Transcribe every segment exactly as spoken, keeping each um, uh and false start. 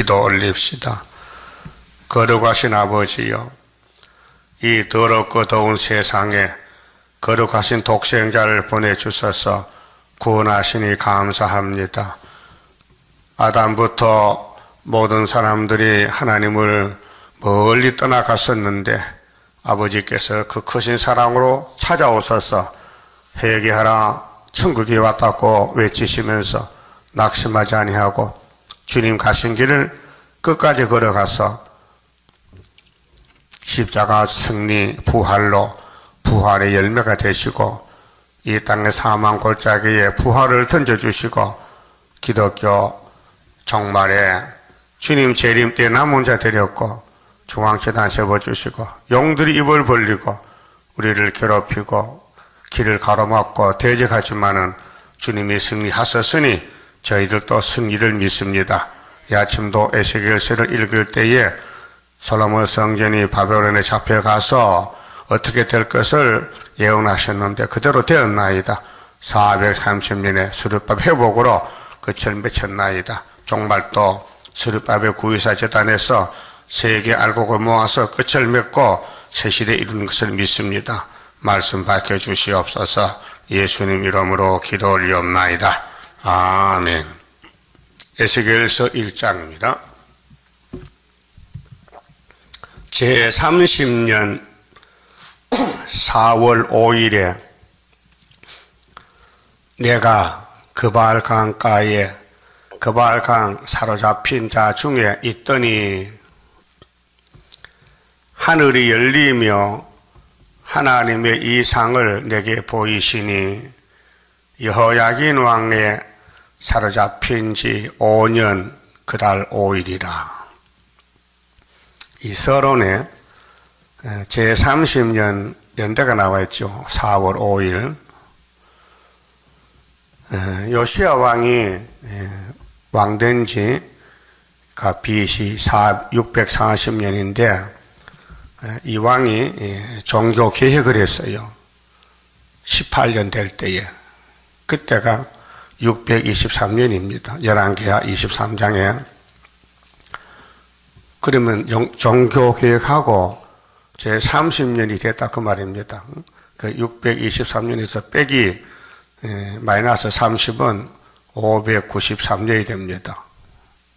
기도 올립시다. 거룩하신 아버지여, 이 더럽고 더운 세상에 거룩하신 독생자를 보내주셔서 구원하시니 감사합니다. 아담부터 모든 사람들이 하나님을 멀리 떠나갔었는데 아버지께서 그 크신 사랑으로 찾아오셔서 회개하라 천국이 왔다고 외치시면서 낙심하지 아니하고 주님 가신 길을 끝까지 걸어가서 십자가 승리 부활로 부활의 열매가 되시고 이 땅의 사망 골짜기에 부활을 던져주시고 기독교 정말에 주님 재림 때 남은 자 되렸고 중앙재단 세워주시고 용들이 입을 벌리고 우리를 괴롭히고 길을 가로막고 대적하지만은 주님이 승리하셨으니 저희들도 승리를 믿습니다. 이 아침도 에스겔서를 읽을 때에 솔로몬 성전이 바벨론에 잡혀가서 어떻게 될 것을 예언하셨는데 그대로 되었나이다. 사백삼십 년의 스룹바벨 회복으로 그칠 맺혔나이다. 종말도 스룹바벨 구의사 재단에서 세계 알곡을 모아서 끝을 맺고 새 시대에 이루는 것을 믿습니다. 말씀 밝혀주시옵소서. 예수님 이름으로 기도 올리옵나이다. 아멘. 에스겔서 일 장입니다. 제삼십 년 사월 오일에 내가 그발강가에 그발강 사로잡힌 자 중에 있더니 하늘이 열리며 하나님의 이상을 내게 보이시니 여호야긴 왕에 사로잡힌 지 오 년 그달 오 일이라. 이 서론에 제삼십 년 연대가 나와있죠. 사월 오일 요시아 왕이 왕된 지가 비씨 육백사십 년인데 이 왕이 종교 개혁을 했어요. 십팔 년 될 때에. 그때가 육백이십삼 년입니다. 열왕기하 이십삼 장에. 그러면 종교 개혁하고 제삼십 년이 됐다 그 말입니다. 그 육백이십삼 년에서 빼기 마이너스 삼십은 오백구십삼 년이 됩니다.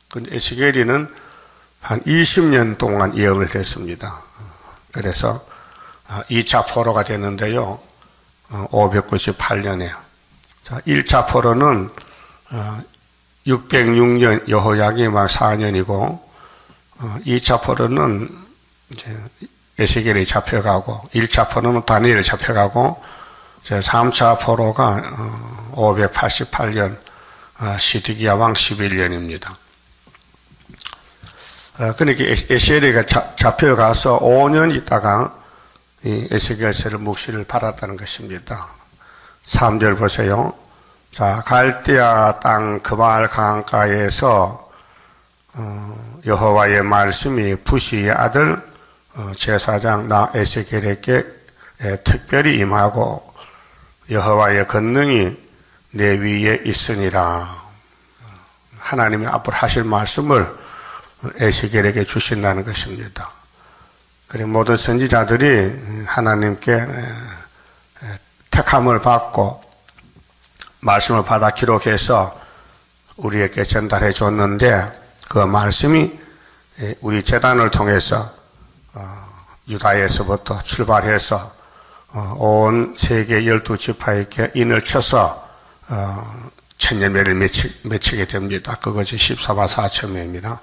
근데 에스겔이는 한 이십 년 동안 예언을 했습니다. 그래서 이 차 포로가 됐는데요. 오백구십팔 년에. 자, 일 차 포로는 육백육 년 여호야김 왕 사 년이고 이 차 포로는 이제 에스겔이 잡혀가고 일 차 포로는 다니엘이 잡혀가고 이제 삼 차 포로가 오백팔십팔 년 시드기야 왕 십일 년입니다. 그러니까 에스겔이 잡혀가서 오 년 있다가 이 에스겔서를 묵시를 받았다는 것입니다. 삼 절 보세요. 자, 갈대아 땅 그발 강가에서 어, 여호와의 말씀이 부시의 아들 어, 제사장 나 에스겔에게 예, 특별히 임하고 여호와의 권능이 내 위에 있으니라. 하나님이 앞으로 하실 말씀을 에스겔에게 주신다는 것입니다. 그리고 모든 선지자들이 하나님께 택함을 받고 말씀을 받아 기록해서 우리에게 전달해 줬는데 그 말씀이 우리 재단을 통해서 유다에서부터 출발해서 온 세계 열두 지파에게 인을 쳐서 천여매를 맺히게 됩니다. 그것이 십사만 사천 명입니다.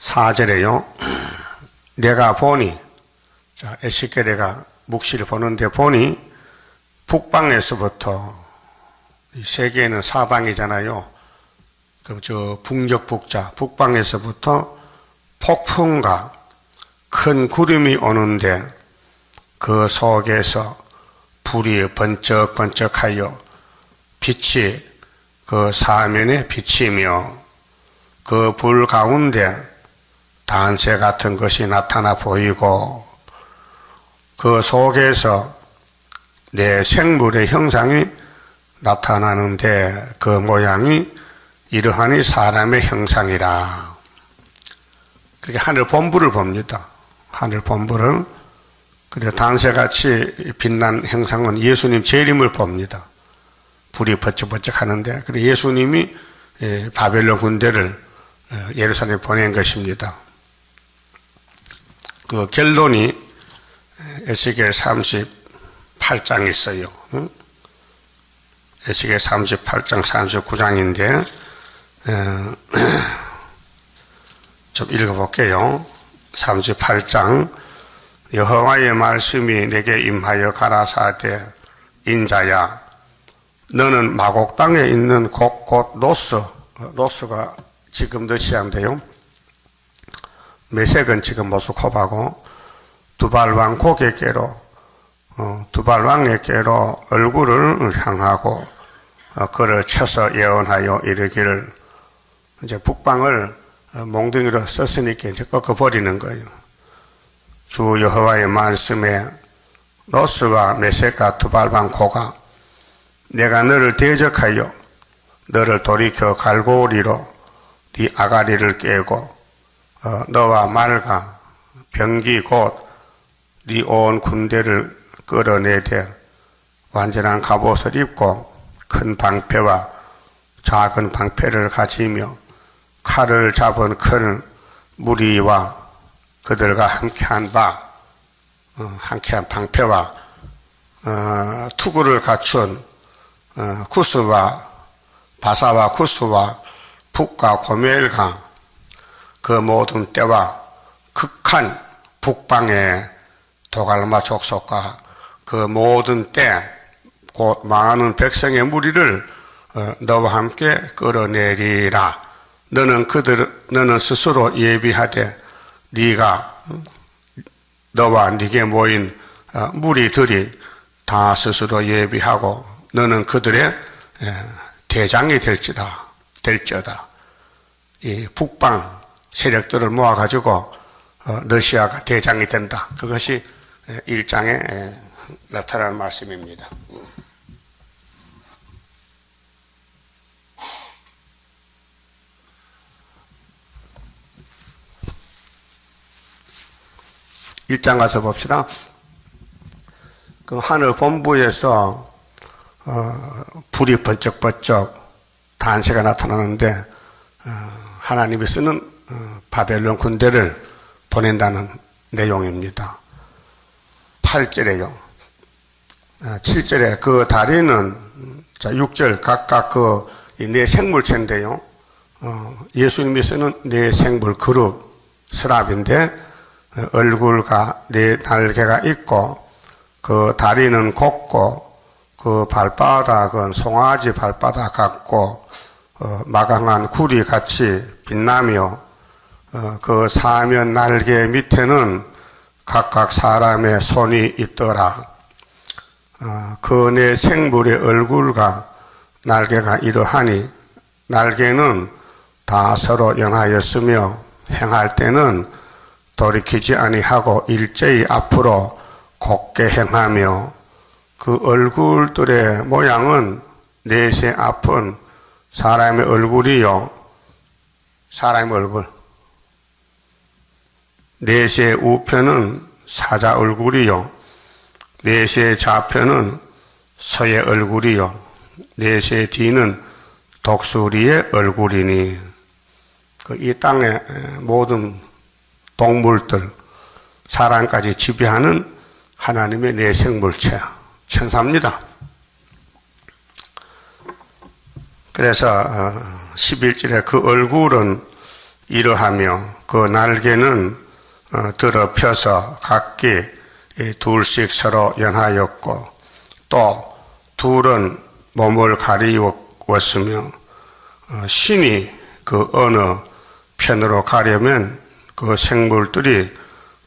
사 절에요. 내가 보니, 자, 에스겔이가 묵시를 보는데 보니, 북방에서부터, 이 세계에는 사방이잖아요. 그럼 저 북녘북자, 북방에서부터 폭풍과 큰 구름이 오는데 그 속에서 불이 번쩍번쩍하여 빛이 그 사면에 비치며 그 불 가운데 단새 같은 것이 나타나 보이고 그 속에서 내 생물의 형상이 나타나는데 그 모양이 이러하니 사람의 형상이라. 그게 하늘 본부를 봅니다. 하늘 본부를. 그래서 단새같이 빛난 형상은 예수님 재림을 봅니다. 불이 번쩍번쩍 하는데, 그리고 예수님이 바벨론 군대를 예루살렘에 보낸 것입니다. 그 결론이 에스겔 삼십팔 장에 있어요. 에스겔 삼십팔 장, 삼십구 장인데 좀 읽어볼게요. 삼십팔 장. 여호와의 말씀이 내게 임하여 가라사대, 인자야, 너는 마곡 땅에 있는 곳곳 로스, 로스가 지금 러시아인데요, 메섹은 지금 모스코바고, 두발왕 고개께로, 어, 두발왕에게로 얼굴을 향하고, 어, 그를 쳐서 예언하여 이르기를. 이제 북방을 몽둥이로 썼으니까 이제 꺾어버리는 거예요. 주 여호와의 말씀에 로스와 메섹과 두발왕 고가 내가 너를 대적하여 너를 돌이켜 갈고리로 네 아가리를 깨고, 어, 너와 말과 병기 곧 네 온 군대를 끌어내되 완전한 갑옷을 입고 큰 방패와 작은 방패를 가지며 칼을 잡은 큰 무리와 그들과 함께한 바, 어, 함께한 방패와, 어, 투구를 갖춘, 어, 구스와 바사와 구스와 북과 고멜과 그 모든 때와 극한 북방의 도갈마 족속과 그 모든 때 곧 많은 백성의 무리를, 어, 너와 함께 끌어내리라. 너는 그들 너는 스스로 예비하되 네가 너와 네게 모인, 어, 무리들이 다 스스로 예비하고 너는 그들의 대장이 될지다, 될지어다. 이 북방 세력들을 모아가지고 러시아가 대장이 된다. 그것이 일 장에 나타나는 말씀입니다. 일 장 가서 봅시다. 그 하늘 본부에서 어, 불이 번쩍번쩍 단새가 나타나는데, 어, 하나님이 쓰는, 어, 바벨론 군대를 보낸다는 내용입니다. 팔 절에요. 어, 칠 절에 그 다리는, 자, 육 절 각각 그 네 생물체인데요, 어, 예수님이 쓰는 네 생물 그룹 스랍인데, 어, 얼굴과 네 날개가 있고 그 다리는 곱고 그 발바닥은 송아지 발바닥 같고, 어, 마강한 구리같이 빛나며, 어, 그 사면 날개 밑에는 각각 사람의 손이 있더라. 어, 그 네 생물의 얼굴과 날개가 이러하니 날개는 다 서로 연하였으며 행할 때는 돌이키지 아니하고 일제히 앞으로 곧게 행하며, 그 얼굴들의 모양은 넷의 앞은 사람의 얼굴이요, 사람의 얼굴, 넷의 우편은 사자 얼굴이요, 넷의 좌편은 소의 얼굴이요, 넷의 뒤는 독수리의 얼굴이니. 그 이 땅의 모든 동물들, 사람까지 지배하는 하나님의 네 생물체, 천사입니다. 그래서 십일 절에 그 얼굴은 이러하며 그 날개는 들어 펴서 각기 둘씩 서로 연하였고 또 둘은 몸을 가리웠으며 신이 그 어느 편으로 가려면 그 생물들이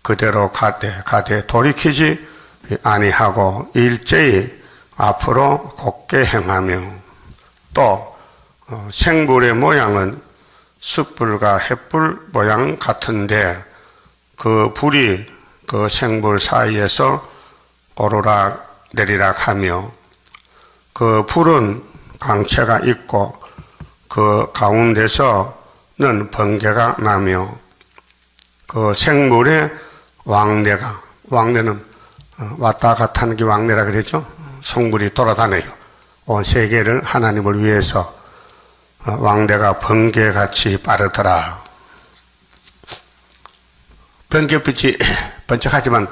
그대로 가되 가되 돌이키지 아니하고 일제히 앞으로 곧게 행하며, 또 생물의 모양은 숯불과 횃불 모양 같은데 그 불이 그 생물 사이에서 오르락 내리락 하며 그 불은 광채가 있고 그 가운데서는 번개가 나며 그 생물의 왕래가, 왕래는 왔다 갔다 하는 게 왕래라 그랬죠. 성물이 돌아다녀요. 온 세계를 하나님을 위해서. 왕래가 번개같이 빠르더라. 번개빛이 번쩍하지만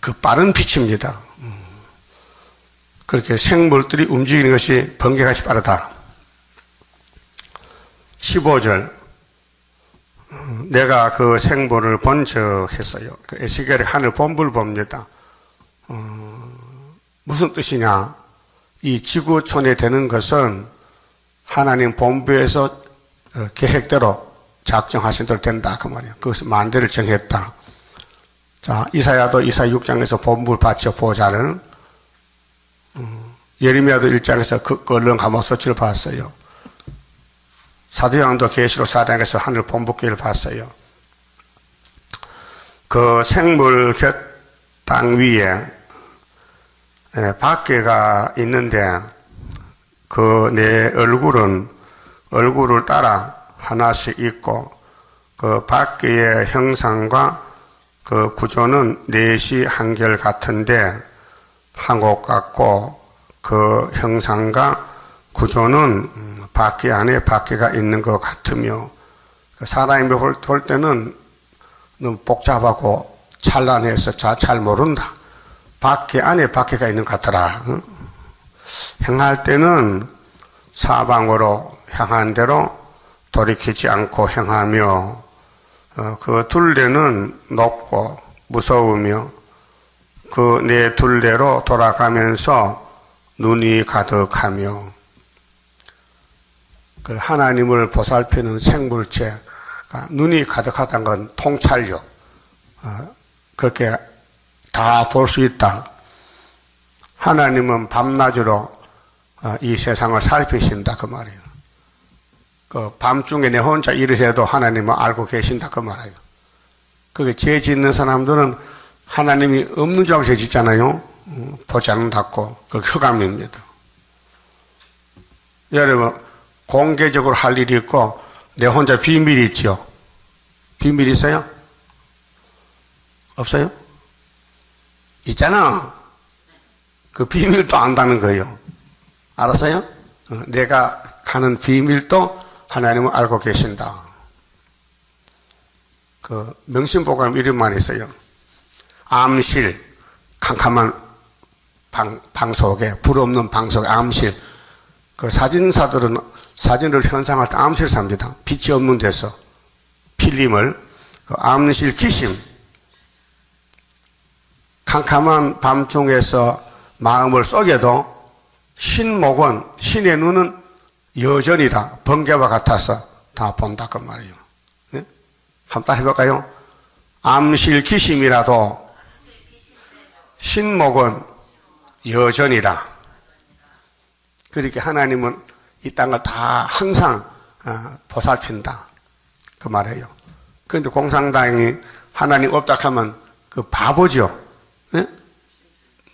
그 빠른 빛입니다. 그렇게 생물들이 움직이는 것이 번개같이 빠르다. 십오 절, 내가 그 생물을 본적했어요. 그 에스겔이 하늘 본부를 봅니다. 어, 무슨 뜻이냐? 이 지구촌에 되는 것은 하나님 본부에서 계획대로 작정하신 대로 된다, 그 말이에요. 그것은 만대를 정했다. 자, 이사야도 이사야 육 장에서 본부를 받죠, 보호자를. 음, 예레미야도 일 장에서 그 걸렁 감옥 소치를 봤어요. 사도요한도 계시록 사 장에서 하늘 본부기를 봤어요. 그 생물 곁 땅 위에 밖에가 있는데 그 내 얼굴은 얼굴을 따라 하나씩 있고 그 밖에의 형상과 그 구조는 넷이 한결 같은데 한 곳 같고 그 형상과 구조는 바퀴 안에 바퀴가 있는 것 같으며 사람이 볼, 볼 때는 너무 복잡하고 찬란해서 잘, 잘 모른다. 바퀴 안에 바퀴가 있는 것 같더라. 응? 행할 때는 사방으로 향한 대로 돌이키지 않고 행하며 어, 그 둘레는 높고 무서우며 그 내 둘레로 돌아가면서 눈이 가득하며 그 하나님을 보살피는 생물체가 눈이 가득하다는 건 통찰력, 어, 그렇게 다 볼 수 있다. 하나님은 밤낮으로 어, 이 세상을 살피신다, 그 말이에요. 그 밤중에 내 혼자 일을 해도 하나님은 알고 계신다, 그 말이에요. 그게 죄 짓는 사람들은 하나님이 없는 줄 알고 죄 짓잖아요. 음, 보지 않는다고. 그 흑암입니다. 여러분, 공개적으로 할 일이 있고 내 혼자 비밀이 있죠. 비밀 있어요? 없어요? 있잖아. 그 비밀도 안다는 거예요. 알았어요? 내가 가는 비밀도 하나님은 알고 계신다. 그 명심보감 이름만 있어요. 암실, 캄캄한 방, 방 속에, 불 없는 방 속에 암실. 그 사진사들은 사진을 현상할 때 암실 삽니다. 빛이 없는 데서 필름을 그 암실 기심, 캄캄한 밤중에서 마음을 썩여도 신목은 신의 눈은 여전히 다 번개와 같아서 다 본다, 그 말이에요. 네? 한번 해볼까요? 암실 기심이라도 신목은 여전히라. 그렇게 하나님은 이 땅을 다 항상 보살핀다, 그 말이에요. 그런데 공산당이 하나님 없다 하면 그 바보죠. 네?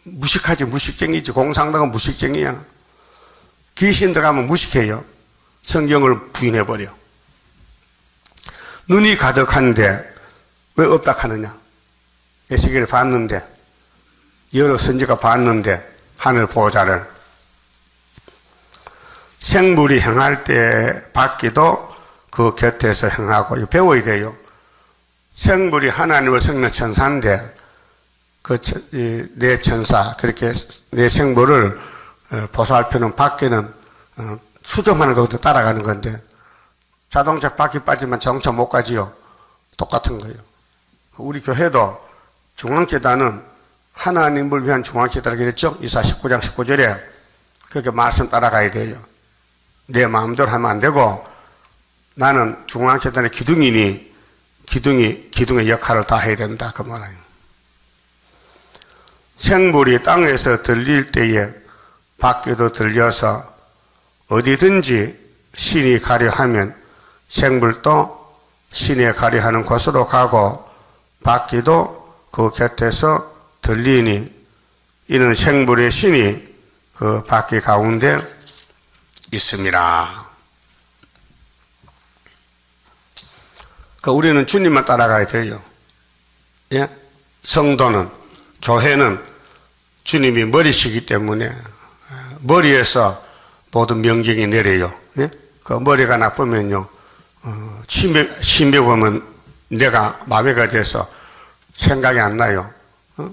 무식하지, 무식쟁이지. 공산당은 무식쟁이야. 귀신 들어가면 무식해요. 성경을 부인해버려. 눈이 가득한데 왜 없다 하느냐? 에스겔을 봤는데, 여러 선지가 봤는데 하늘 보호자를. 생물이 행할 때 바퀴도 그 곁에서 행하고, 배워야 돼요. 생물이 하나님을 섬기는 천사인데 그 내 천사, 그렇게 내 생물을 보살피는 바퀴는 수정하는 것도 따라가는 건데, 자동차 바퀴 빠지면 자동차 못 가지요. 똑같은 거예요. 우리 교회도 중앙재단은 하나님을 위한 중앙재단을 그랬죠. 이사 십구 장 십구 절에 그렇게 말씀 따라가야 돼요. 내 마음대로 하면 안 되고, 나는 중앙재단의 기둥이니 기둥이 기둥의 역할을 다 해야 된다, 그 말이에요. 생물이 땅에서 들릴 때에 바퀴도 들려서 어디든지 신이 가려하면 생물도 신에 가려하는 곳으로 가고 바퀴도 그 곁에서 들리니 이는 생물의 신이 그 바퀴 가운데 있습니다. 그러니까 우리는 주님만 따라가야 돼요. 예? 성도는, 교회는 주님이 머리시기 때문에 머리에서 모든 명령이 내려요. 예? 그 머리가 나쁘면요, 어, 침입, 침입하면 내가 마비가 돼서 생각이 안 나요. 어?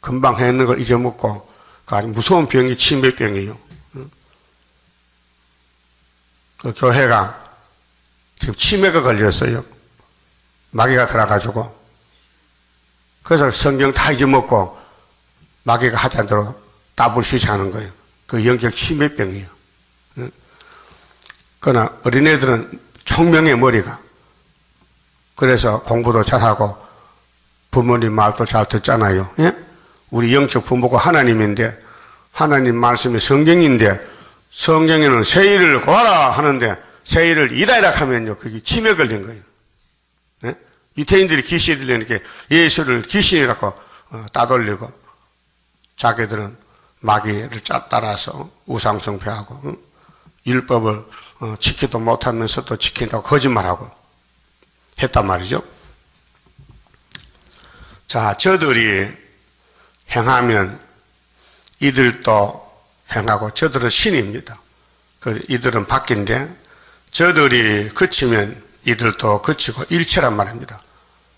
금방 했는 걸 잊어먹고, 그 아주 무서운 병이 침입병이에요. 어? 그 교회가 지금 치매가 걸렸어요. 마귀가 들어가지고. 그래서 성경 다 잊어먹고 마귀가 하자는 대로 따불시시 하는 거예요. 그 영적 치매병이에요. 그러나 어린애들은 총명의 머리가. 그래서 공부도 잘하고 부모님 말도 잘 듣잖아요. 예? 우리 영적 부모가 하나님인데, 하나님 말씀이 성경인데, 성경에는 세일을 구하라 하는데 세일을 이다이라 하면요, 그게 치매 걸린 거예요. 네? 유태인들이 귀신이 들리니까 예수를 귀신이라고 따돌리고, 자기들은 마귀를 따라서 우상숭배하고, 응? 율법을 지키도 못하면서도 지킨다고 거짓말하고 했단 말이죠. 자, 저들이 행하면 이들도 행하고, 저들은 신입니다. 이들은 바뀐데, 저들이 그치면 이들도 그치고 일체란 말입니다.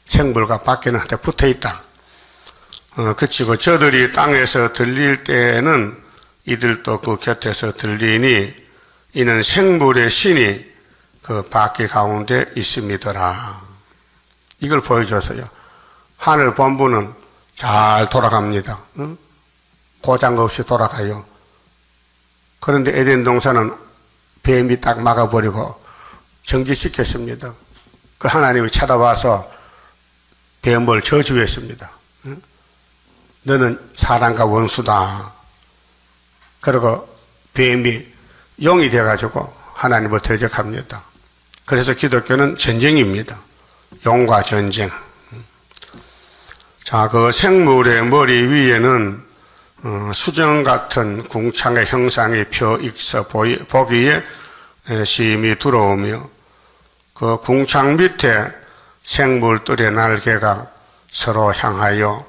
생물과 밖에는 한테 붙어있다. 어, 그치고 저들이 땅에서 들릴 때에는 이들도 그 곁에서 들리니, 이는 생물의 신이 그 바퀴 가운데 있음이더라. 이걸 보여줬어요. 하늘 본부는 잘 돌아갑니다. 응? 고장 없이 돌아가요. 그런데 에덴 동산은 뱀이 딱 막아버리고 정지시켰습니다. 그 하나님이 찾아와서 뱀을 저주했습니다. 너는 사람과 원수다. 그리고 뱀이 용이 돼가지고 하나님을 대적합니다. 그래서 기독교는 전쟁입니다. 용과 전쟁. 자, 그 생물의 머리 위에는 어, 수정 같은 궁창의 형상이 펴 있어 보이, 보기에 심히 두려우며, 그 궁창 밑에 생물들의 날개가 서로 향하여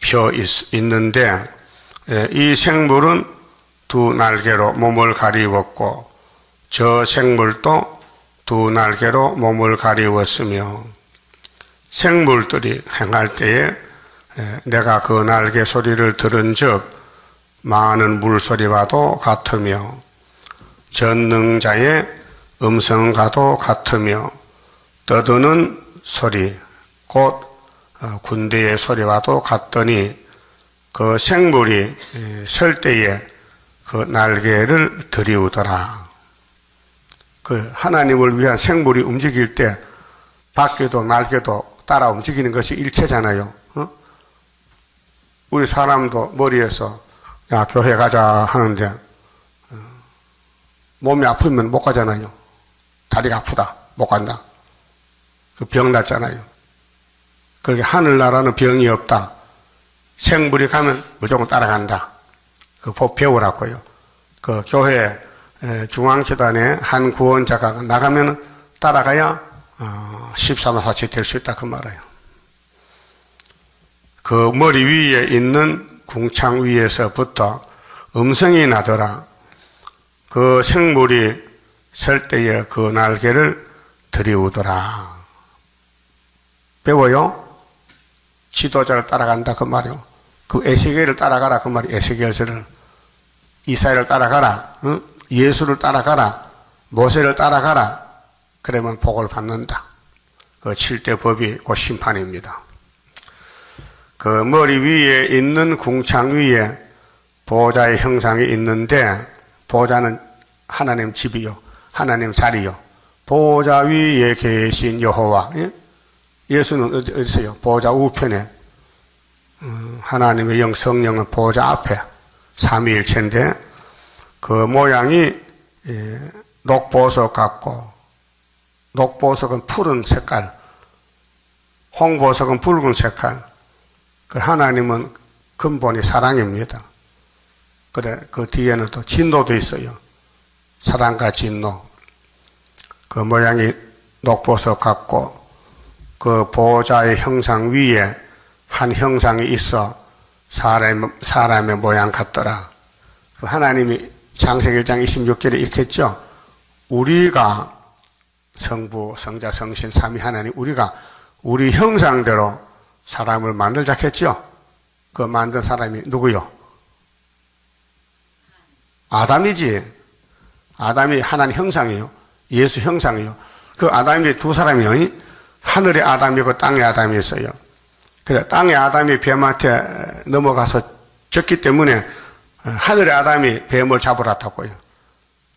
펴 있, 있는데 에, 이 생물은 두 날개로 몸을 가리웠고, 저 생물도 두 날개로 몸을 가리웠으며, 생물들이 행할 때에 에, 내가 그 날개 소리를 들은 즉 많은 물소리와도 같으며, 전능자의 음성과도 같으며, 떠드는 소리 곧 군대의 소리와도 같더니, 그 생물이 설 때에 그 날개를 들이우더라. 그 하나님을 위한 생물이 움직일 때 바퀴도 날개도 따라 움직이는 것이 일체잖아요. 어? 우리 사람도 머리에서 야, 교회 가자 하는데 몸이 아프면 못 가잖아요. 다리가 아프다, 못 간다. 그 병 났잖아요. 그렇게 하늘나라는 병이 없다. 생물이 가면 무조건 따라간다. 그 법 배우라고요. 그 교회 중앙재단에 한 구원자가 나가면 따라가야 십삼 화 사치 될 수 있다, 그 말이에요. 그 머리 위에 있는 궁창 위에서부터 음성이 나더라. 그 생물이 설 때에 그 날개를 들이우더라. 배워요? 지도자를 따라간다, 그 말이요. 그 에스겔을 따라가라, 그 말이요. 에스겔서를, 이사야를 따라가라, 응? 예수를 따라가라, 모세를 따라가라. 그러면 복을 받는다. 그 칠 대 법이 곧 심판입니다. 그 머리 위에 있는 궁창 위에 보좌의 형상이 있는데, 보좌는 하나님 집이요, 하나님 자리요. 보좌 위에 계신 여호와. 예? 예수는 어디, 어디서요? 보좌 우편에. 음, 하나님의 영 성령은 보좌 앞에. 삼위일체인데 그 모양이 예, 녹보석 같고, 녹보석은 푸른 색깔, 홍보석은 붉은 색깔. 그 하나님은 근본이 사랑입니다. 그래, 그 뒤에는 또 진노도 있어요. 사랑과 진노. 그 모양이 녹보석 같고, 그 보호자의 형상 위에 한 형상이 있어 사람, 사람의 모양 같더라. 그 하나님이 창세기 일 장 이십육 절에 이렇게 했죠. 우리가 성부, 성자, 성신, 삼위 하나님, 우리가 우리 형상대로 사람을 만들자 했죠. 그 만든 사람이 누구요? 아담이지. 아담이 하나님 형상이요. 예수 형상이요. 그 아담이 두 사람이요. 하늘의 아담이고 땅의 아담이 있어요. 그래, 땅의 아담이 뱀한테 넘어가서 졌기 때문에 하늘의 아담이 뱀을 잡으라 탔고요.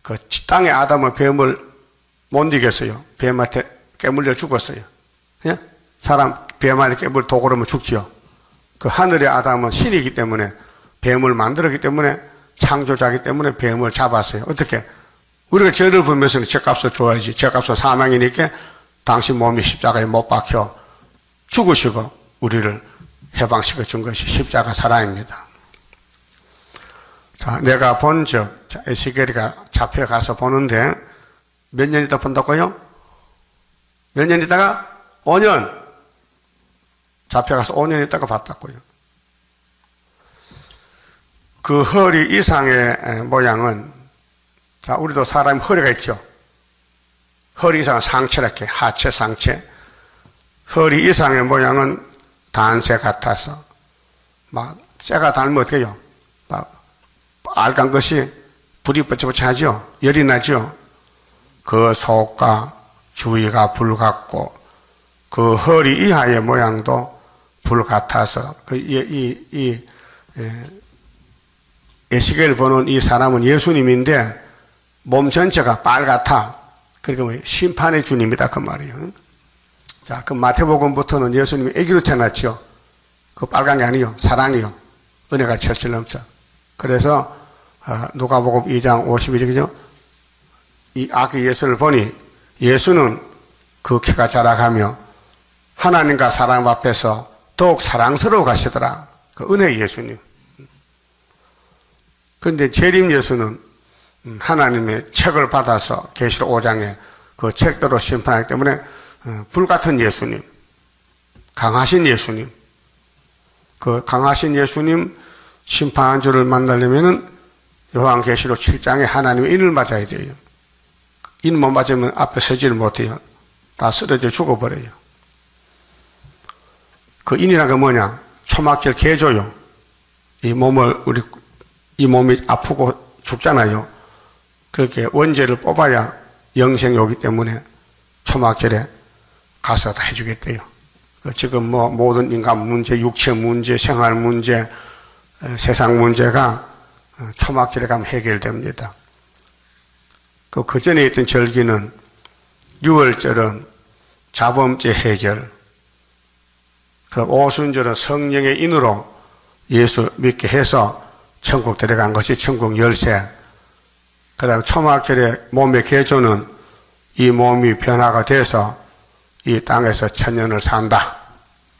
그 땅의 아담은 뱀을 못 이겼어요. 뱀한테 깨물려 죽었어요. 예? 사람 뱀한테 깨물 도구르면 죽지요. 그 하늘의 아담은 신이기 때문에 뱀을 만들었기 때문에 창조자기 때문에 뱀을 잡았어요. 어떻게? 우리가 죄를 보면서 죄값을 줘야지. 죄값은 사망이니까 당신 몸이 십자가에 못 박혀 죽으시고 우리를 해방시켜 준 것이 십자가 사랑입니다. 자, 내가 본즉 에스겔이가 잡혀가서 보는데 몇 년 있다 본다고요? 몇 년 있다가? 오 년! 잡혀가서 오 년 있다가 봤다고요. 그 허리 이상의 모양은, 자, 우리도 사람 허리가 있죠. 허리 이상 상체랄게, 하체 상체. 허리 이상의 모양은 단새 같아서 막 쇠가 닳으면 어떻게 해요? 막 알간 것이 불이 번쩍번쩍하죠. 열이 나죠. 그 속과 주위가 불 같고 그 허리 이하의 모양도 불 같아서 그 이 이 이 에스겔 보는 이 사람은 예수님인데 몸 전체가 빨갛다. 그러니까 심판의 주님이다 그 말이에요. 자, 그 마태복음부터는 예수님이 아기로 태어났죠. 그 빨간 게 아니요, 사랑이요, 은혜가 철철 넘쳐. 그래서 아, 누가복음 이 장 오십이 절이죠. 이 아기 예수를 보니 예수는 그 키가 자라가며 하나님과 사람 앞에서 더욱 사랑스러워 가시더라. 그 은혜의 예수님. 그런데 재림 예수는 하나님의 책을 받아서 계시록 오 장에 그 책대로 심판하기 때문에 불같은 예수님, 강하신 예수님, 그 강하신 예수님 심판주를 만나려면은 요한계시록 칠 장에 하나님의 인을 맞아야 돼요. 인 못 맞으면 앞에 서지를 못해요. 다 쓰러져 죽어버려요. 그 인이란 게 뭐냐? 초막절 개조요. 이 몸을 우리 이 몸이 아프고 죽잖아요. 그렇게 원죄를 뽑아야 영생이 오기 때문에 초막절에 가서 다 해주겠대요. 지금 뭐 모든 인간 문제, 육체 문제, 생활 문제, 세상 문제가 초막절에 가면 해결됩니다. 그 그전에 있던 절기는 유월절은 자범죄 해결, 그 오순절은 성령의 인으로 예수 믿게 해서 천국 데려간 것이 천국 열쇠, 그 다음 초막절의 몸의 개조는 이 몸이 변화가 돼서 이 땅에서 천년을 산다.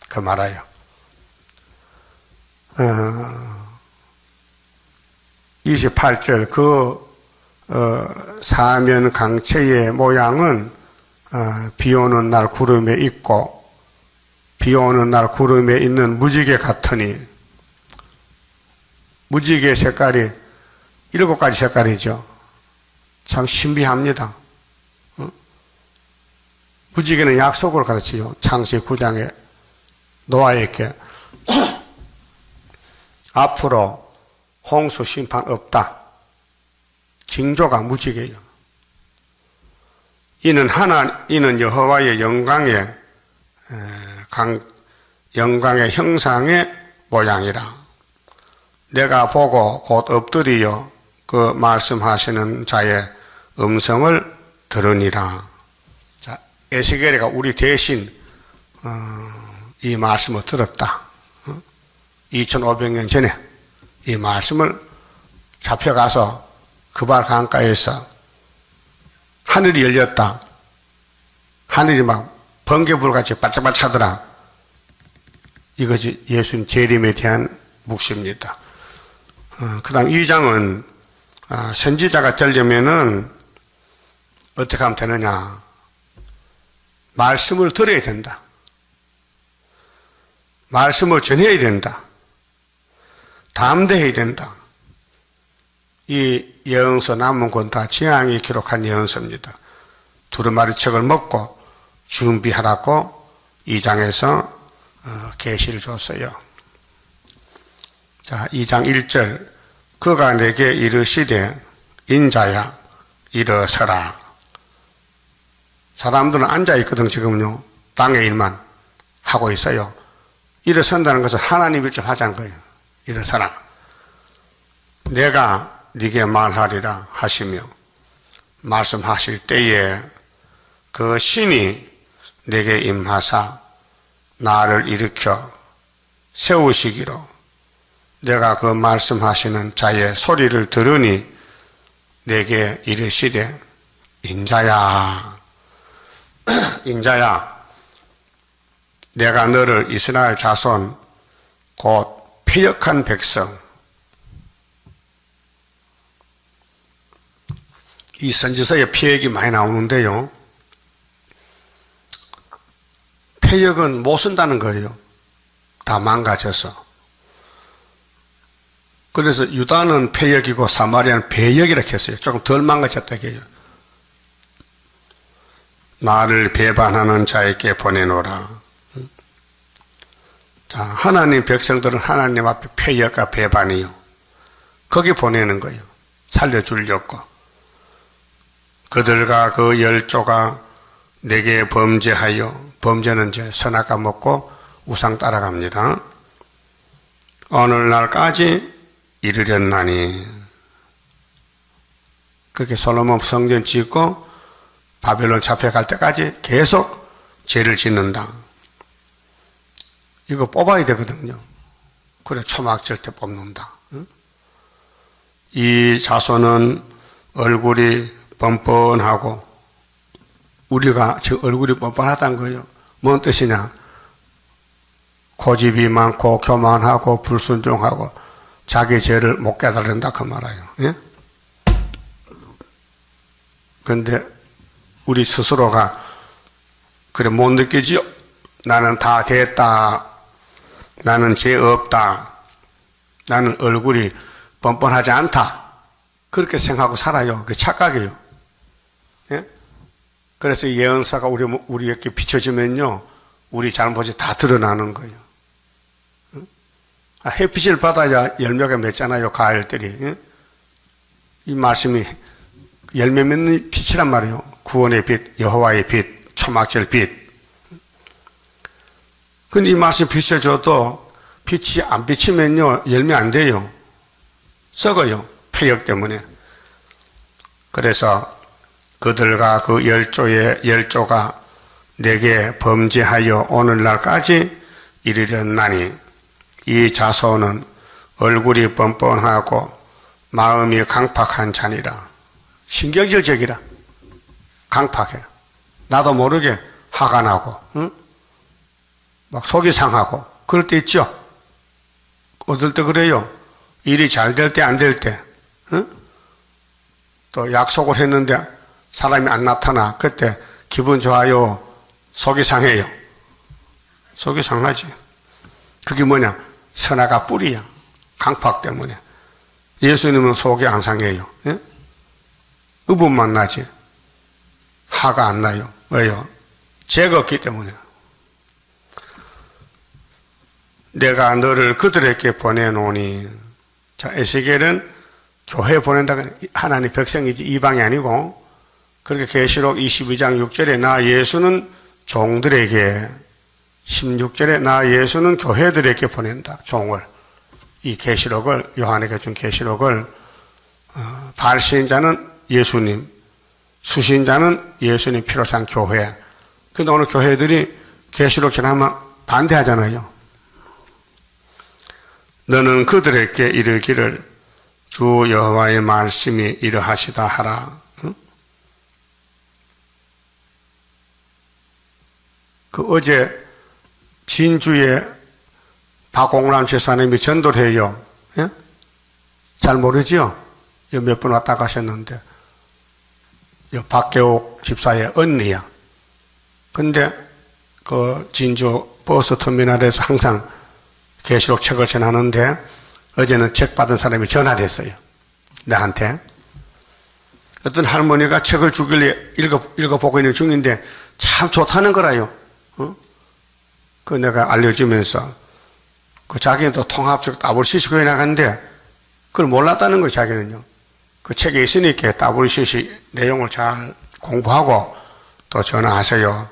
그 말아요. 어, 이십팔 절 그 어, 사면 강체의 모양은 어, 비오는 날 구름에 있고 비오는 날 구름에 있는 무지개 같으니 무지개 색깔이 일곱 가지 색깔이죠. 참 신비합니다. 어? 무지개는 약속을 가르치죠. 창세기 구 장에 노아에게 앞으로 홍수 심판 없다. 징조가 무지개예요. 이는 하나, 이는 여호와의 영광의 에, 강, 영광의 형상의 모양이라. 내가 보고 곧 엎드리여 그 말씀하시는 자의 음성을 들으니라. 자, 에스겔이가 우리 대신 어, 이 말씀을 들었다. 어? 이천오백 년 전에 이 말씀을 잡혀가서 그발강가에서 하늘이 열렸다. 하늘이 막 번개불같이 반짝반짝하더라. 이것이 예수님 재림에 대한 묵시입니다. 어, 그 다음 이 장은 아, 선지자가 되려면은 어떻게 하면 되느냐? 말씀을 들어야 된다. 말씀을 전해야 된다. 담대해야 된다. 이 예언서 남은 건 다 재앙이 기록한 예언서입니다. 두루마리 책을 먹고 준비하라고 이 장에서 계시를 줬어요. 자, 이 장 일 절 그가 내게 이르시되 인자야 일어서라. 사람들은 앉아있거든. 지금요 땅의 일만 하고 있어요. 일어선다는 것은 하나님 일 좀 하자는 거예요. 일어서라 내가 네게 말하리라 하시며 말씀하실 때에 그 신이 내게 임하사 나를 일으켜 세우시기로 내가 그 말씀하시는 자의 소리를 들으니 내게 이르시되 인자야 인자야 내가 너를 이스라엘 자손 곧 패역한 백성 이 선지서에 패역이 많이 나오는데요. 패역은 못 쓴다는 거예요. 다 망가져서. 그래서 유다는 패역이고 사마리아는 배역이라고 했어요. 조금 덜 망가졌다고 해요. 나를 배반하는 자에게 보내노라. 자, 하나님 백성들은 하나님 앞에 패역과 배반이요. 거기 보내는 거예요. 살려주려고. 그들과 그 열조가 내게 범죄하여 범죄는 이제 선악과 먹고 우상 따라갑니다. 오늘날까지 이르렀나니 그렇게 솔로몬 성전 짓고 바벨론 잡혀갈 때까지 계속 죄를 짓는다. 이거 뽑아야 되거든요. 그래 초막절 때 뽑는다. 이 자손은 얼굴이 뻔뻔하고 우리가 지금 얼굴이 뻔뻔하다는 거예요. 뭔 뜻이냐? 고집이 많고 교만하고 불순종하고 자기 죄를 못 깨달은다 그 말이에요. 예? 근데 우리 스스로가 그래 못 느끼지요? 나는 다 됐다. 나는 죄 없다. 나는 얼굴이 뻔뻔하지 않다. 그렇게 생각하고 살아요. 그게 착각이에요. 예? 그래서 예언사가 우리, 우리에게 비춰지면요, 우리 잘못이 다 드러나는 거예요. 예? 아, 햇빛을 받아야 열매가 맺잖아요, 가을들이. 예? 이 말씀이 열매 맺는 빛이란 말이에요. 구원의 빛, 여호와의 빛, 초막절 빛. 근데 이 말씀이 비춰져도 빛이 안 비치면요, 열매 안 돼요. 썩어요. 폐역 때문에. 그래서 그들과 그 열조의 열조가 내게 범죄하여 오늘날까지 이르렀나니 이 자손은 얼굴이 뻔뻔하고 마음이 강팍한 자니라. 신경질적이라. 강팍해. 나도 모르게 화가 나고 응? 막 속이 상하고 그럴 때 있죠. 어떨 때 그래요. 일이 잘 될 때 안 될 때 응? 또 약속을 했는데 사람이 안 나타나. 그때 기분 좋아요. 속이 상해요. 속이 상하지. 그게 뭐냐? 선악과 뿌리야. 강팍 때문에. 예수님은 속이 안 상해요. 예? 의분만 나지. 화가 안 나요. 왜요? 죄가 없기 때문에. 내가 너를 그들에게 보내노니. 자, 에스겔은 교회 보낸다고 하나님 백성이지 이방이 아니고 그렇게 계시록 이십이 장 육 절에 나 예수는 종들에게 십육 절에 나 예수는 교회들에게 보낸다. 종을 이 계시록을 요한에게 준 계시록을 어, 발신자는 예수님 수신자는 예수님 필요상 교회. 근데 오늘 교회들이 계시록 지나면 반대하잖아요. 너는 그들에게 이르기를 주 여호와의 말씀이 이러하시다 하라. 그 어제 진주에 박홍람 집사님이 전도를 해요. 예? 잘 모르지요? 몇 번 왔다 가셨는데 박계옥 집사의 언니야. 근데 그 진주 버스터미널에서 항상 계시록 책을 전하는데 어제는 책 받은 사람이 전화를 했어요. 나한테. 어떤 할머니가 책을 주길래 읽어, 읽어보고 있는 중인데 참 좋다는 거라요. 어? 그 내가 알려주면서 그 자기는 또 통합적 더블유씨씨에 나갔는데 그걸 몰랐다는 거예요. 자기는요. 그 책에 있으니까 더블유씨씨 내용을 잘 공부하고 또 전화하세요.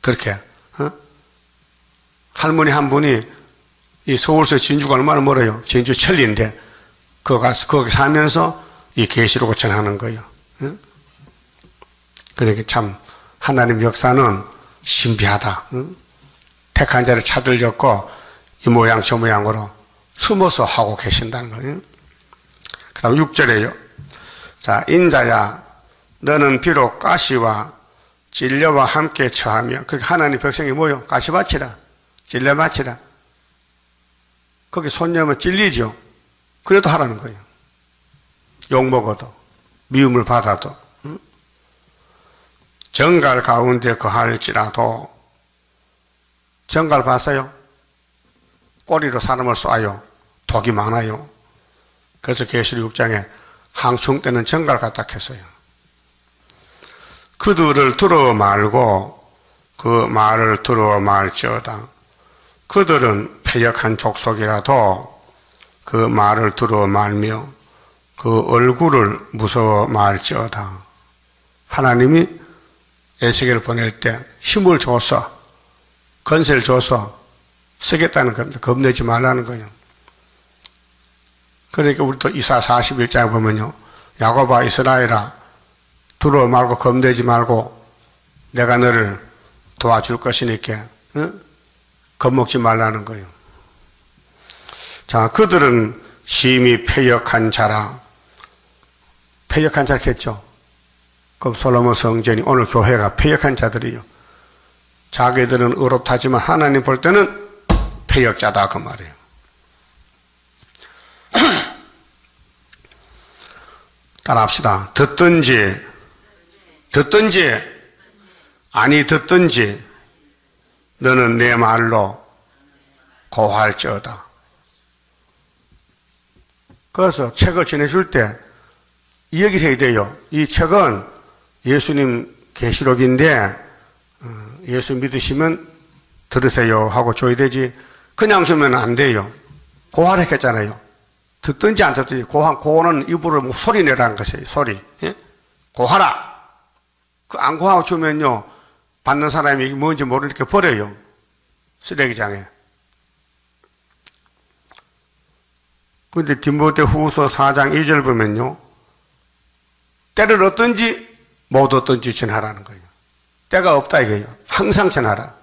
그렇게. 어? 할머니 한 분이 이 서울서 진주가 얼마나 멀어요. 진주 천리인데 거기 가서 거기 사면서 이 계시록을 전하는 거예요. 응? 그러니까 참 하나님 역사는 신비하다. 응? 택한 자를 찾으셨고 이 모양 저 모양으로 숨어서 하고 계신다는 거예요. 그 다음 육 절에요. 자, 인자야 너는 비록 가시와 진려와 함께 처하며. 그러니까 하나님 백성이 뭐요? 가시 바치라 진려 바치라. 거기 손녀면 찔리죠. 그래도 하라는 거예요. 욕먹어도 미움을 받아도. 응? 정갈 가운데 거할지라도. 정갈 봤어요? 꼬리로 사람을 쏴요. 독이 많아요. 그래서 계시록 육 장에 항충 때는 정갈 같다 했어요. 그들을 들어 말고 그 말을 들어 말지어다. 그들은 패역한 족속이라도 그 말을 들어 말며 그 얼굴을 무서워 말지어다. 하나님이 에스겔을 보낼 때 힘을 줘서 건세를 줘서 쓰겠다는 겁니다. 겁내지 말라는 거예요. 그러니까 우리 또 이사야 사십일 장에 보면요. 야곱아 이스라엘아 두려워 말고 겁내지 말고 내가 너를 도와줄 것이니까 응? 겁먹지 말라는 거예요. 자, 그들은 심히 패역한 자라. 패역한 자라 했죠. 그럼 솔로몬 성전이 오늘 교회가 패역한 자들이요. 자기들은 의롭다지만 하나님 볼 때는 패역자다 그 말이에요. 따라합시다. 듣든지 듣든지 아니 듣든지 너는 내 말로 고할지어다. 그래서 책을 전해줄 때 이 얘기를 해야 돼요. 이 책은 예수님 계시록인데 예수 믿으시면 들으세요 하고 줘야 되지 그냥 주면 안 돼요. 고하랬겠잖아요. 듣든지 안 듣든지. 고한 고는 입으로 소리 내라는 것이에요. 소리. 예? 고하라. 그 안 고하고 주면요. 받는 사람이 뭔지 모르니까 버려요. 쓰레기장에. 근데 디모데후서 사 장 이 절 보면요. 때를 얻든지 못 얻든지 전하라는 거예요. 때가 없다 이거예요. 항상 전하라.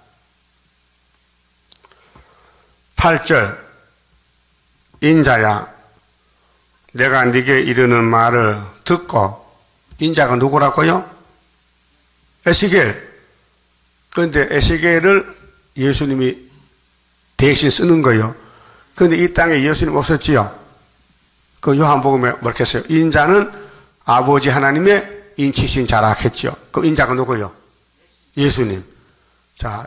팔 절. 인자야 내가 네게 이르는 말을 듣고. 인자가 누구라고요? 에스겔. 그런데 에스겔을 예수님이 대신 쓰는 거예요. 그런데 이 땅에 예수님 없었지요. 그 요한복음에 뭐라고 했어요? 인자는 아버지 하나님의 인치신 자라 했죠. 그 인자가 누구요? 예수님. 자,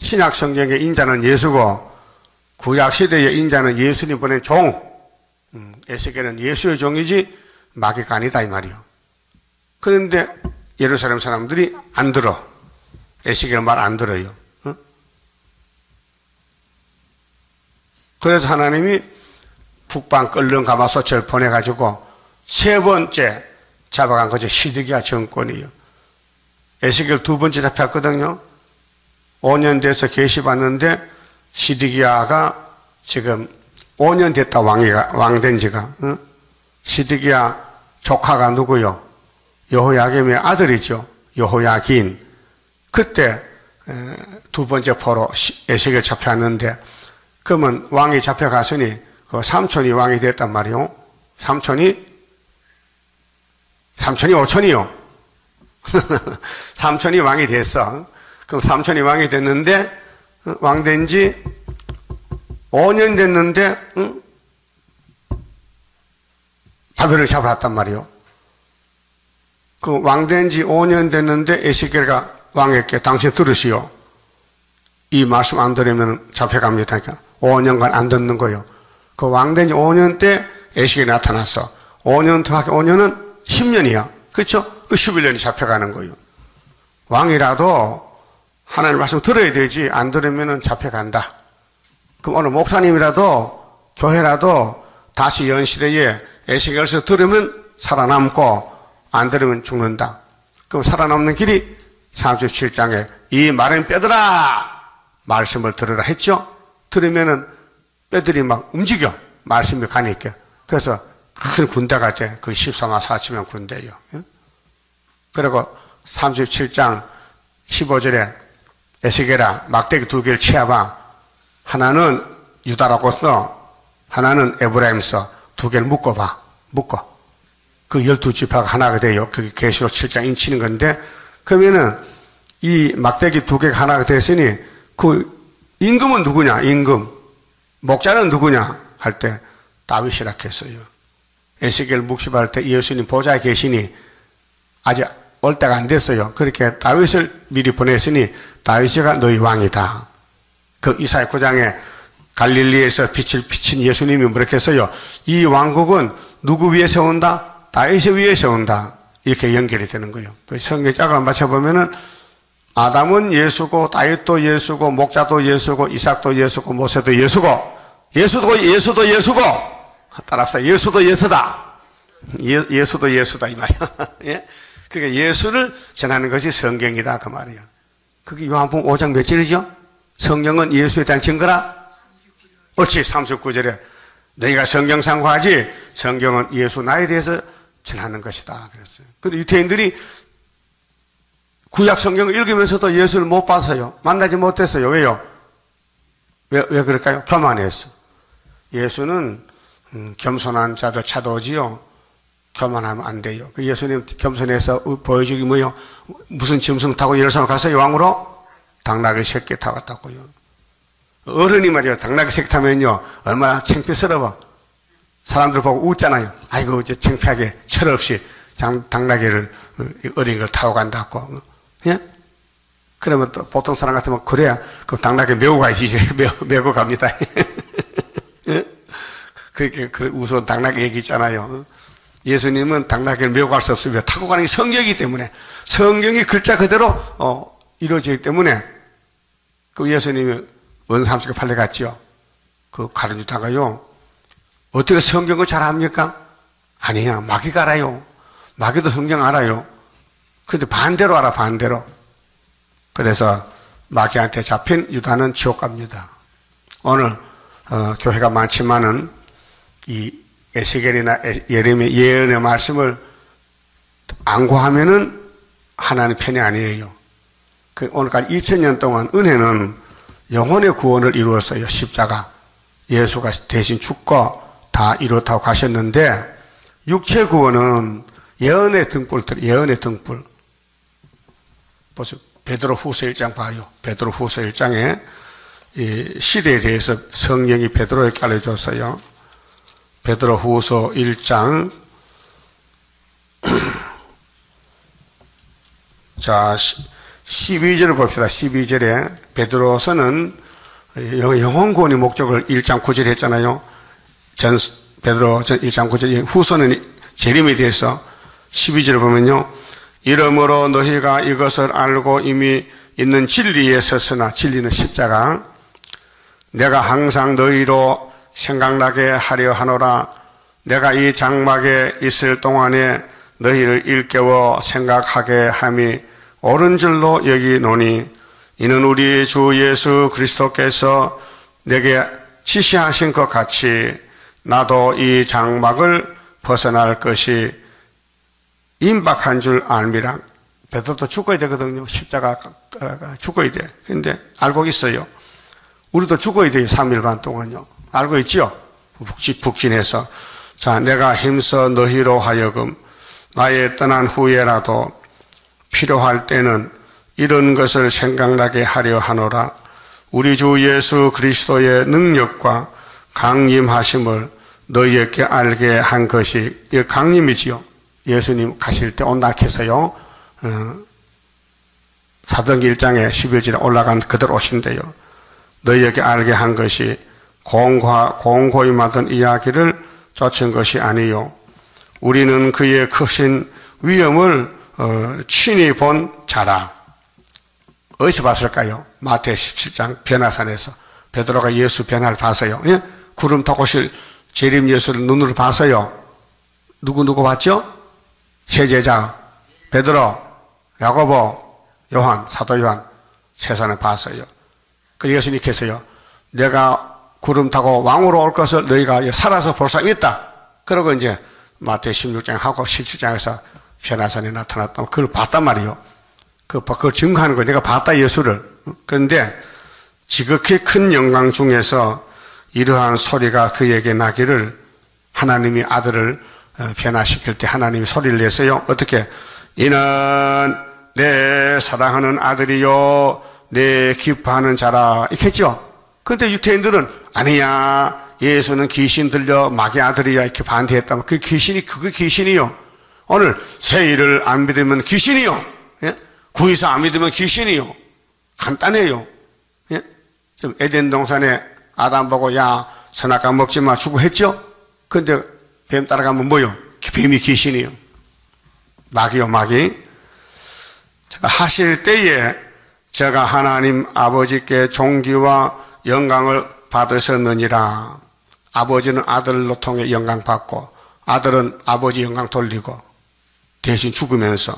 신약 성경의 인자는 예수고 구약 시대의 인자는 예수님 보낸 종. 음, 에스겔은 예수의 종이지 마귀가 아니다 이 말이요. 그런데 예루살렘 사람들이 안 들어. 에스겔 말 안 들어요. 어? 그래서 하나님이 북방 끌렁 가마솥을 보내가지고 세 번째 잡아간 거죠. 시드기야 정권이요. 에스겔 두 번째 잡혔거든요. 오 년 돼서 계시 받는데 시드기야가 지금 오 년 됐다 왕이가, 왕된 지가. 어? 시드기야 조카가 누구요? 여호야김의 아들이죠. 여호야긴. 그때 두 번째 포로 에스겔 잡혀왔는데 그러면 왕이 잡혀갔으니 그 삼촌이 왕이 됐단 말이요. 삼촌이 삼촌이 오촌이요. 삼촌이 왕이 됐어. 그럼 삼촌이 왕이 됐는데 왕된 지 오 년 됐는데 응? 바벨론을 잡아왔단 말이요. 그 왕된 지 오 년 됐는데 에스겔가 왕에게 당신 들으시오. 이 말씀 안 들으면 잡혀갑니다. 그러니까 오 년간 안 듣는 거예요. 그 왕된 지 오 년 때 에스겔이 나타났어. 오 년 더하기 오 년은 십 년이야. 그렇죠? 그 십일 년이 잡혀가는 거예요. 왕이라도 하나님 말씀 들어야 되지, 안 들으면 잡혀간다. 그럼 어느 목사님이라도 교회라도 다시 연시대에 에스겔서 들으면 살아남고 안 들으면 죽는다. 그럼 살아남는 길이 삼십칠 장에 이 마른 뼈들아 말씀을 들으라 했죠. 들으면은 뼈들이 막 움직여, 말씀이 가니까. 그래서 큰 군대가 돼. 그 십사만 사천명 군대예요. 그리고 삼십칠 장 십오 절에 에스겔아 막대기 두 개를 취하봐. 하나는 유다라고 써, 하나는 에브라임 써. 두 개를 묶어봐. 묶어. 그 열두 지파가 하나가 돼요. 그게 계시록 칠 장 인치는 건데, 그러면은 이 막대기 두 개가 하나가 됐으니 그 임금은 누구냐? 임금 목자는 누구냐 할 때 다윗이라 했어요. 에스겔 묵시할 때 예수님 보좌에 계시니 아직 올 때가 안 됐어요. 그렇게 다윗을 미리 보냈으니 다윗이가 너희 왕이다. 그 이사야 구 장에 갈릴리에서 빛을 비친 예수님이 뭐라고 했어요? 이 왕국은 누구 위에 세운다? 다윗의 위에 세운다. 이렇게 연결이 되는 거예요. 성경자가 맞춰보면은 아담은 예수고, 다윗도 예수고, 목자도 예수고, 이삭도 예수고, 모세도 예수고, 예수도 예수도 예수고, 따라서 예수도 예수다. 예, 예수도 예수다 이 말이야. 예? 그게 예수를 전하는 것이 성경이다 그 말이야. 그게 요한복음 오 장 며칠이죠? 성경은 예수에 대한 증거라. 어찌 삼십구 절에 너희가 성경 상고하지 성경은 예수 나에 대해서 전하는 것이다 그랬어요. 근데 유태인들이 구약 성경을 읽으면서도 예수를 못 봤어요. 만나지 못했어요. 왜요? 왜, 왜 그럴까요? 교만했어. 예수는 음, 겸손한 자들 찾아오지요. 교만하면 안 돼요. 그 예수님 겸손해서 보여주기 뭐요? 무슨 짐승 타고 예루살렘 가서 왕으로 당나귀 새끼 타갔다고요. 어른이 말이요, 당나귀 새끼 타면요 얼마나 창피스러워. 사람들 보고 웃잖아요. 아이고 어째 창피하게 철없이 장, 당나귀를 어린 걸 타고 간다고. 예? 그러면 또 보통 사람 같으면 그래야 그 당나귀 메고 가야지. 메, 메고 갑니다. 예? 그렇게 그래, 우스운 당나귀 얘기 있잖아요. 예수님은 당나귀를 메고 갈 수 없습니다. 타고 가는 게 성경이기 때문에, 성경이 글자 그대로 어, 이루어지기 때문에. 그 예수님이 은삼십에 팔려갔지요. 그 가르치다가요 어떻게 성경을 잘합니까? 아니야, 마귀가 알아요. 마귀도 성경 알아요. 근데 반대로 알아, 반대로. 그래서 마귀한테 잡힌 유다는 지옥 갑니다. 오늘 어, 교회가 많지만은 이 에스겔이나 예레미야 예언의 말씀을 안고하면은 하나님 편이 아니에요. 그 오늘까지 이천 년 동안 은혜는 영혼의 구원을 이루었어요. 십자가 예수가 대신 죽고 다 이렇다고 가셨는데, 육체 구원은 예언의 등불, 예언의 등불. 보세요. 베드로 후서 일 장 봐요. 베드로 후서 일 장에 이 시대에 대해서 성령이 베드로에게 알려줬어요. 베드로 후서 일 장. 자, 십이 절을 봅시다. 십이 절에 베드로서는 영혼 구원의 목적을 일 장 구 절 했잖아요. 전 베드로 전 일 장 구 절, 후서는 재림에 대해서 십이 절을 보면요, 이러므로 너희가 이것을 알고 이미 있는 진리에 섰으나, 진리는 십자가, 내가 항상 너희로 생각나게 하려 하노라. 내가 이 장막에 있을 동안에 너희를 일깨워 생각하게 함이 옳은 줄로 여기노니, 이는 우리 주 예수 그리스도께서 내게 지시하신 것 같이 나도 이 장막을 벗어날 것이 임박한 줄 알미라. 베드로도 죽어야 되거든요. 십자가 죽어야 돼. 근데 알고 있어요. 우리도 죽어야 돼요. 삼 일 반 동안요. 알고 있지요? 북진, 북진해서. 자, 내가 힘써 너희로 하여금 나의 떠난 후에라도 필요할 때는 이런 것을 생각나게 하려 하노라. 우리 주 예수 그리스도의 능력과 강림하심을 너희에게 알게 한 것이, 이 강림이지요. 예수님 가실 때 온다 했어요. 사도행전 일 장에 십일 절에 올라간 그대로 오신대요. 너희에게 알게 한 것이 공과 공고히 만든 이야기를 쫓은 것이 아니요. 우리는 그의 크신 위엄을 어, 친히 본 자라. 어디서 봤을까요? 마태 십칠 장 변화산에서 베드로가 예수 변화를 봤어요. 예? 구름 타고 오실 재림 예수를 눈으로 봤어요. 누구누구 봤죠? 세 제자 베드로, 야고보, 요한, 사도요한 세 사람 봤어요. 그리고 예수님께서요, 내가 구름 타고 왕으로 올 것을 너희가 살아서 볼 사람이 있다. 그러고 이제 마태 십육 장하고 십칠 장에서 변화산에 나타났던 그걸 봤단 말이요. 그, 그 증거하는 거예요. 내가 봤다, 예수를. 그런데 지극히 큰 영광 중에서 이러한 소리가 그에게 나기를, 하나님이 아들을 변화시킬 때 하나님이 소리를 내세요. 어떻게? 이는 내 사랑하는 아들이요 내 기뻐하는 자라. 이렇게 했죠. 그런데 유태인들은 아니야, 예수는 귀신 들려 마귀의 아들이야, 이렇게 반대했다면 그 귀신이 그게 귀신이요. 오늘 세일을 안 믿으면 귀신이요. 예? 구의사 안 믿으면 귀신이요. 간단해요. 예? 좀 에덴 동산에 아담 보고 야 선악과 먹지 마 주고 했죠. 그런데 뱀 따라가면 뭐요? 뱀이 귀신이요. 마귀요, 마귀. 하실 때에 제가 하나님 아버지께 존귀와 영광을 받으셨느니라. 아버지는 아들로 통해 영광 받고, 아들은 아버지 영광 돌리고, 대신 죽으면서.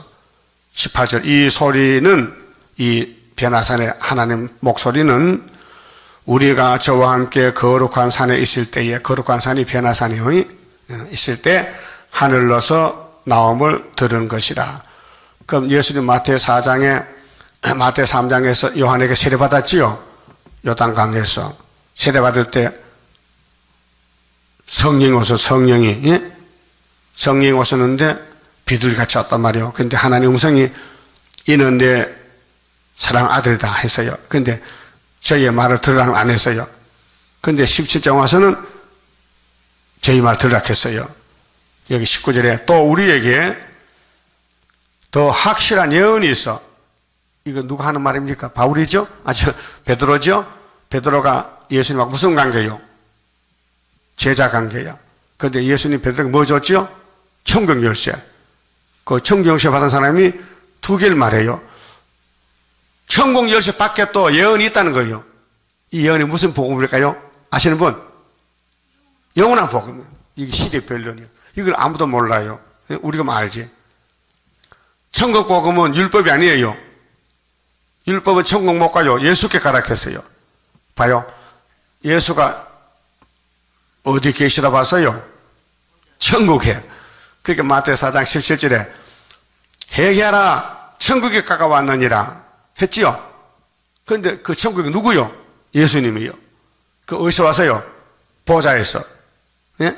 십팔 절, 이 소리는, 이 변화산의 하나님 목소리는 우리가 저와 함께 거룩한 산에 있을 때에, 거룩한 산이 변화산이 있을 때 하늘로서 나옴을 들은 것이라. 그럼 예수님 마태 사 장에 마태 삼 장에서 요한에게 세례받았지요. 요단강에서 세례받을 때 성령 오서 성령이 예? 성령이 오셨는데 비둘기같이 왔단 말이에요. 그런데 하나님 음성이 이는 내 사랑 아들이다 했어요. 그런데 저희의 말을 들으라고 안 했어요. 그런데 십칠 장 와서는 저희 말 들으라고 했어요. 여기 십구 절에 또 우리에게 더 확실한 예언이 있어. 이거 누가 하는 말입니까? 바울이죠? 아주 베드로죠? 베드로가 예수님하고 무슨 관계요? 제자 관계야. 그런데 예수님 베드로가 뭐 줬죠? 청경 열쇠. 그 청경 열쇠 받은 사람이 두 개를 말해요. 천국 열쇠 밖에 또 예언이 있다는 거예요. 이 예언이 무슨 복음일까요? 아시는 분? 영원한 복음이에요. 이게 시대 변론이에요. 이걸 아무도 몰라요. 우리가 알지. 천국 복음은 율법이 아니에요. 율법은 천국 못 가요. 예수께 가라 했어요. 봐요. 예수가 어디 계시다 봤어요? 천국에. 그러니까 마태 사 장 십칠 절에 회개하라 천국에 가까웠느니라 했지요. 그런데 그 천국이 누구요? 예수님이요. 그 어디서 와서요? 보좌에서. 예?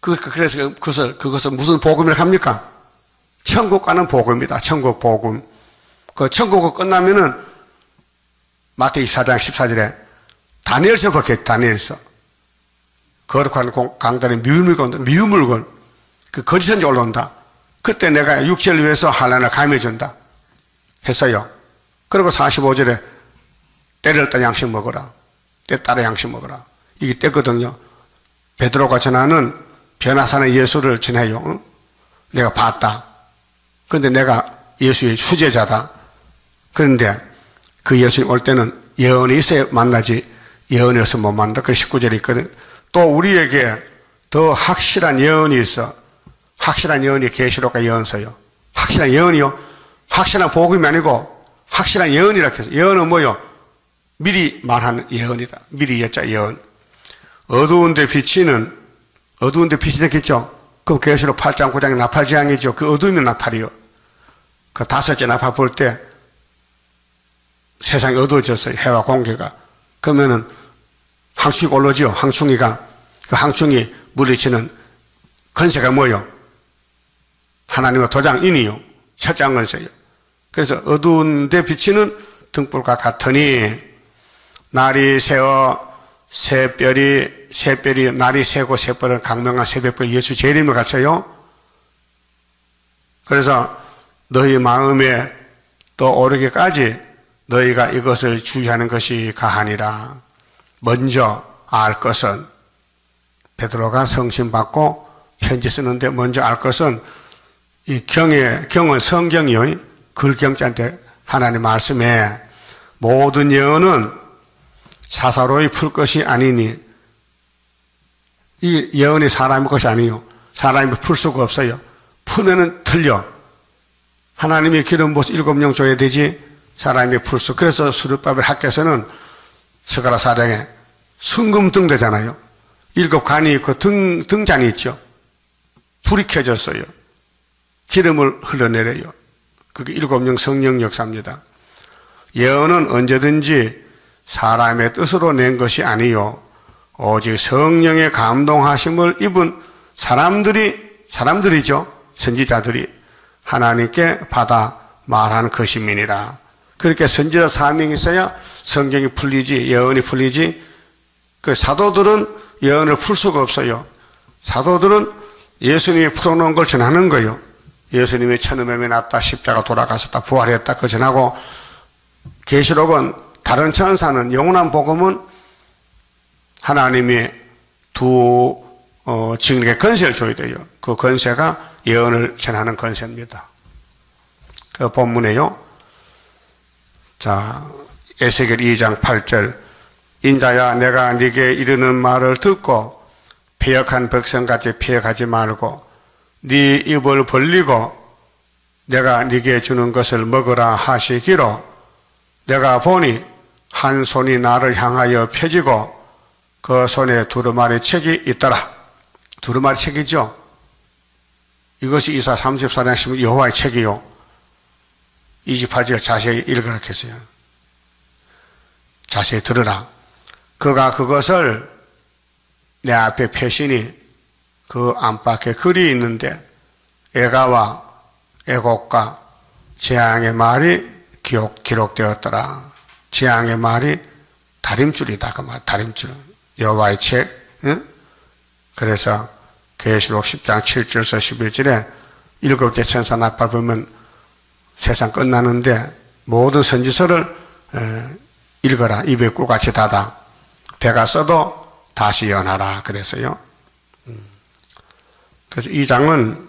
그, 그래서 그것을, 그것을 무슨 복음이라고 합니까? 천국 가는 복음이다. 천국 복음. 그 천국이 끝나면은 마태 이십사 장 십사 절에 다니엘서 볼게요. 다니엘서. 거룩한 강단의 미움을 건다. 미움을 건. 그 거짓 선지 올라온다. 그때 내가 육체를 위해서 환난을 감해준다 했어요. 그리고 사십오 절에 때를 따라 양식 먹어라. 때 따라 양식 먹어라. 이게 때거든요. 베드로가 전하는 변화산의 예수를 전해요. 응? 내가 봤다. 그런데 내가 예수의 수제자다. 그런데 그 예수님 올 때는 예언이 있어야 만나지 예언이 없으면 못 만난다. 그 십구 절이 있거든. 또 우리에게 더 확실한 예언이 있어. 확실한 예언이 계시록과 예언서요. 확실한 예언이요. 확실한 복음이 아니고 확실한 예언이라고 해서. 예언은 뭐요? 미리 말하는 예언이다. 미리 예자 예언. 어두운데 비치는, 어두운데 빛이 됐겠죠. 그럼 계시록 팔 장 구 장이 나팔지향이죠. 그 어두우면 나팔이요. 그 다섯째 나팔 볼 때 세상이 어두워졌어요. 해와 공기가. 그러면은 항충이 올라오죠. 항충이가. 그 항충이 물리치는 권세가 뭐요? 하나님의 도장인이요. 철장 권세요. 그래서 어두운데 비치는 등불과 같으니 날이 새어 새별이 새별이 날이 새고 새별은 강명한 새벽별 예수 재림을 갖춰요. 그래서 너희 마음에 또 오르기까지 너희가 이것을 주의하는 것이 가하니라. 먼저 알 것은, 베드로가 성신 받고 편지 쓰는데 먼저 알 것은, 이 경의, 경은 성경이요. 글경자인데 하나님 말씀에 모든 예언은 사사로이 풀 것이 아니니, 이 예언이 사람의 것이 아니요. 사람이 풀 수가 없어요. 풀면은 틀려. 하나님의 기름 부어서 일곱 명 줘야 되지, 사람이 풀 수. 그래서 스룹바벨 학계에서는 스가랴 사령에 순금등 되잖아요. 일곱 간이 있고 등, 등잔이 있죠. 불이 켜졌어요. 기름을 흘러내려요. 그게 일곱 명 성령 역사입니다. 예언은 언제든지 사람의 뜻으로 낸 것이 아니요. 오직 성령의 감동하심을 입은 사람들이, 사람들이죠. 선지자들이 하나님께 받아 말하는 것임이니라. 그렇게 선지자 사명이 있어야 성경이 풀리지, 예언이 풀리지. 그 사도들은 예언을 풀 수가 없어요. 사도들은 예수님이 풀어놓은 걸 전하는 거예요. 예수님이 천음염이 났다, 십자가 돌아가셨다, 부활했다, 그걸 전하고, 계시록은 다른 천사는, 영원한 복음은 하나님이 두 어, 증인에게 권세를 줘야 돼요. 그 권세가 예언을 전하는 권세입니다. 그 본문에요. 자, 에스겔 이 장 팔 절. 인자야, 내가 네게 이르는 말을 듣고 패역한 백성같이 패역하지 말고 네 입을 벌리고 내가 네게 주는 것을 먹으라 하시기로, 내가 보니 한 손이 나를 향하여 펴지고 그 손에 두루마리 책이 있더라. 두루마리 책이죠. 이것이 이사야 삼십사 장 십육 절 여호와의 책이요. 이십팔 절 자세히 읽으라 했어요. 자세히 들으라. 그가 그것을 내 앞에 펴시니 그 안팎에 글이 있는데 애가와 애곡과 재앙의 말이 기록, 기록되었더라. 재앙의 말이 다림줄이다. 그 말, 다림줄. 여호와의 책. 응? 그래서 계시록 십 장 칠 절에서 십일 절에 일곱째 천사 나팔 불면 세상 끝나는데 모든 선지서를 읽어라. 입에 꿀같이 닫아. 배가 써도 다시 연하라. 그래서요. 그래서 이 장은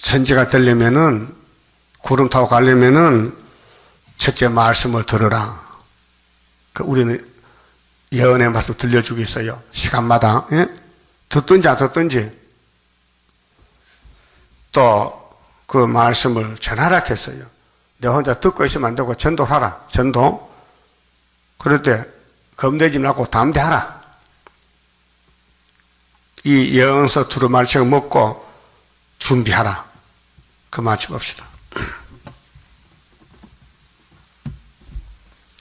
선지가 되려면은, 구름 타고 가려면은 첫째 말씀을 들으라. 그 우리는 예언의 말씀 들려주고 있어요. 시간마다. 예? 듣든지 안 듣든지. 또 그 말씀을 전하라 했어요. 내가 혼자 듣고 있으면 안 되고 전도하라. 전도. 그럴 때 겁내지 말고 담대하라. 이 예언서 두루마리 책을 먹고 준비하라. 그 마치 봅시다.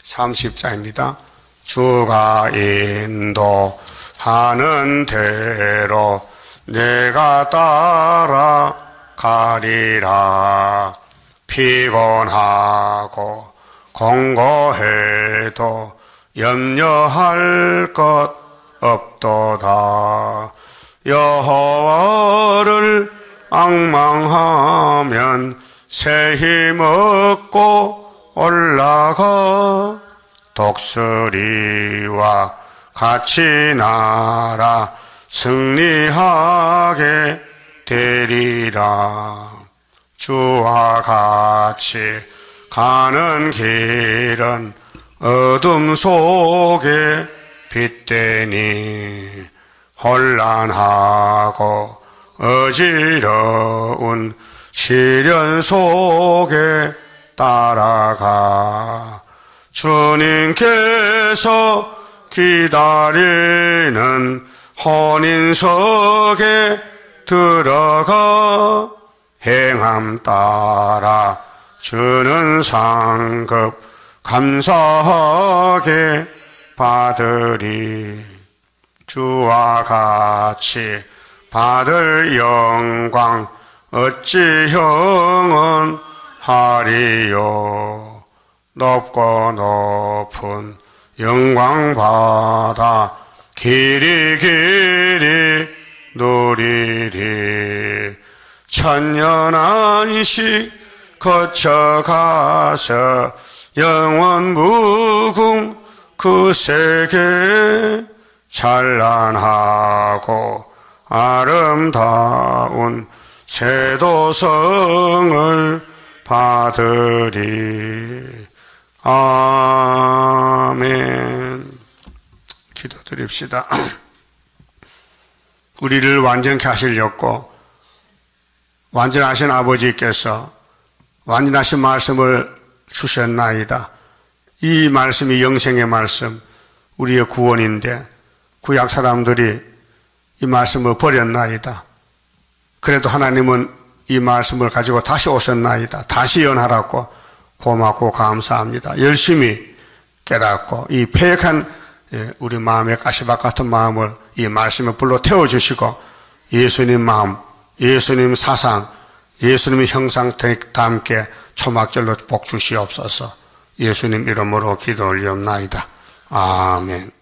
삼십 장입니다. 주가 인도하는 대로 내가 따라가리라. 피곤하고 공고해도 염려할 것 없도다. 여호와를 앙망하면 새 힘 얻고 올라가. 독수리와 같이 날아 승리하게 되리라. 주와 같이 가는 길은 어둠 속에 빛되니, 혼란하고 어지러운 시련 속에 따라가. 주님께서 기다리는 혼인석에 들어가. 행함 따라 주는 상급 감사하게 받으리. 주와 같이 받을 영광 어찌 형언하리요. 높고 높은 영광 받아 길이 길이 누리리. 천년 안식 거쳐가서 영원 무궁 그 세계 찬란하고 아름다운 세도성을 받으리. 아멘. 기도드립시다. 우리를 완전케 하시려고 완전하신 아버지께서 완전하신 말씀을 주셨나이다. 이 말씀이 영생의 말씀, 우리의 구원인데 구약 사람들이 이 말씀을 버렸나이다. 그래도 하나님은 이 말씀을 가지고 다시 오셨나이다. 다시 연하라고 고맙고 감사합니다. 열심히 깨닫고 이 패역한 우리 마음의 가시밭 같은 마음을 이 말씀에 불러 태워주시고 예수님 마음, 예수님 사상, 예수님의 형상 담게 초막절로 복 주시옵소서. 예수님 이름으로 기도 올리옵나이다. 아멘.